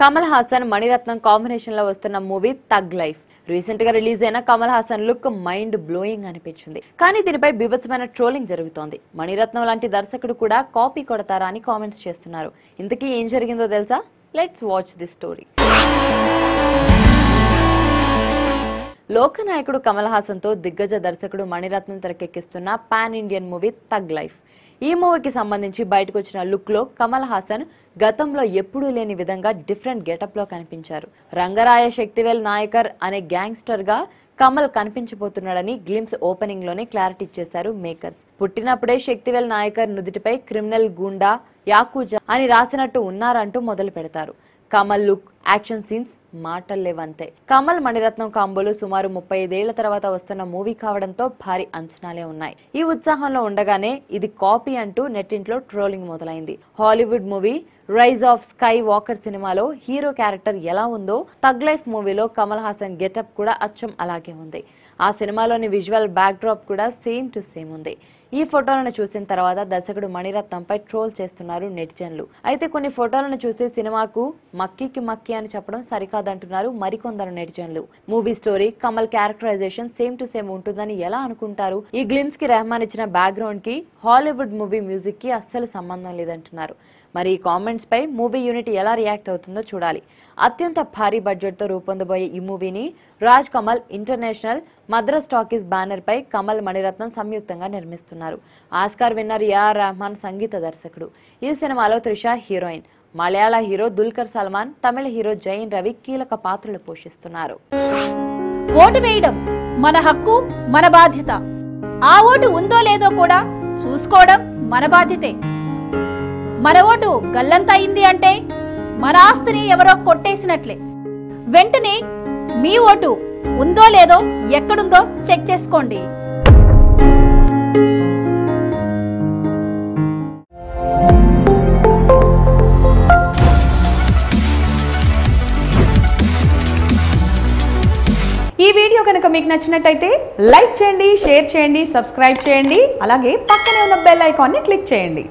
Kamal Haasan Mani Ratnam combination లో వస్తున్న movie thug life recent గా రిలీజ్ అయిన Kamal Haasan look mind blowing అనిపించింది. కానీ దీనిపై బిభత్సమైన ట్రోలింగ్ జరుగుతోంది. మణిరత్నం లాంటి దర్శకుడు కూడా కాపీ కొడతారా అని కామెంట్స్ చేస్తున్నారు. ఇంతకీ ఏం జరిగిందో తెలుసా? Let's watch this story. లోకనాయకుడు కమల్ హాసన్ తో దిగ్గజ దర్శకుడు మణిరత్నం తెరకెక్కిస్తున్న pan Indian movie thug life. ఈ మూవీకి సంబంధించి బయటకు వచ్చిన లుక్ లో కమల్ హాసన్ గతంలో ఎప్పుడూ లేని విధంగా డిఫరెంట్ గెటప్ లో కనిపించారు. రంగరాయ శక్తివేల్ నాయకర్ అనే గ్యాంగ్స్టర్ గా కమల్ కనిపించబోతున్నాడని గ్లిమ్స్ ఓపెనింగ్ లోనే క్లారిటీ ఇచ్చేశారు మేకర్స్. పుట్టినప్పుడే శక్తివేల్ నాయకర్ నుదుటిపై క్రిమినల్ గుండా యాకూజా అని రాసినట్టు ఉన్నారంటూ మొదలు పెడతారు. కమల్ లుక్, యాక్షన్ సీన్స్ మాటల్లేవంతే. కమల్ మణిరత్నం కాంబోలు సుమారు 35 ఏళ్ల తర్వాత వస్తున్న మూవీ కావడంతో భారీ అంచనాలే ఉన్నాయి. ఈ ఉత్సాహంలో ఉండగానే ఇది కాపీ అంటూ నెట్టింట్లో ట్రోలింగ్ మొదలైంది. Hollywood movie rise of sky walker సినిమాలో హీరో క్యారెక్టర్ ఎలా ఉందో తగ్ లైఫ్ మూవీలో కమల్ హాసన్ గెటప్ కూడా అచ్చం అలాగే ఉంది. ఆ సినిమాలోని విజువల్ బ్యాక్ డ్రాప్ కూడా సేమ్ టు సేమ్ ఉంది. ఈ ఫోటోలను చూసిన తర్వాత దర్శకుడు మణిరత్నంపై ట్రోల్ చేస్తున్నారు నెటిజన్లు. అయితే కొన్ని ఫోటోలను చూసి సినిమాకు మక్కీకి మక్కి అని చెప్పడం సరికాదంటున్నారు మరికొందరు నెటిజన్లు. Movie story, Kamal characterisation same to same ఉంటుందని ఎలా అనుకుంటారు? ఈ గ్లిమ్స్ కి రెహమాన్ ఇచ్చిన బ్యాక్గ్రౌండ్ కి, హాలీవుడ్ మూవీ మ్యూజిక్ కి అస్సలు సంబంధం లేదంటున్నారు. మరి ఈ కామెంట్స్ పై మూవీ యూనిట్ ఎలా రియాక్ట్ అవుతుందో చూడాలి. అత్యంత భారీ బడ్జెట్ తో రూపొందబోయే ఈ మూవీని Raj Kamal international Madras talkies banner పై కమల్ మణిరత్నం సంయుక్తంగా నిర్మిస్తున్నారు. ఆస్కార్ విన్నర్ ఏఆర్ రెహమాన్ సంగీత దర్శకుడు. ఈ సినిమాలో త్రిష హీరోయిన్, మలయాళ హీరో దుల్కర్ సల్మాన్, తమిళ హీరో జైన్ రవి కీలక పాత్రలు పోషిస్తున్నారు. ఓటు వేయడం మన హక్కు, మన బాధ్యత. ఆ ఓటు ఉందో లేదో కూడా చూసుకోవడం మన బాధ్యతే. మన ఓటు గల్లంతయింది అంటే మన ఆస్తిని ఎవరో కొట్టేసినట్లే. వెంటనే మీ ఓటు ఉందో లేదో ఎక్కడుందో చెక్ చేసుకోండి. ఈ వీడియో కనుక మీకు నచ్చినట్టయితే లైక్ చేయండి, షేర్ చేయండి, సబ్స్క్రైబ్ చేయండి. అలాగే పక్కనే ఉన్న బెల్ ఐకాన్ని క్లిక్ చేయండి.